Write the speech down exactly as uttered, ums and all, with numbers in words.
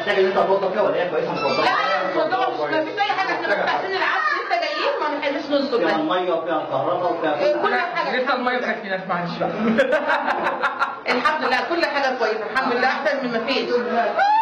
محتاج ان انت تنضف كده ولا هي كويسه متنضفه؟ لا الموضوع مش مفيش اي حاجه، احنا بس عشان العفش لسه جايين ما بنحلش نص كده. فيها ميه وفيها كهرباء وفيها كل حاجه. لسه الميه بتكفيناش معلش بقى. الحمد لله كل حاجه كويسه، الحمد لله احسن من ما فيش.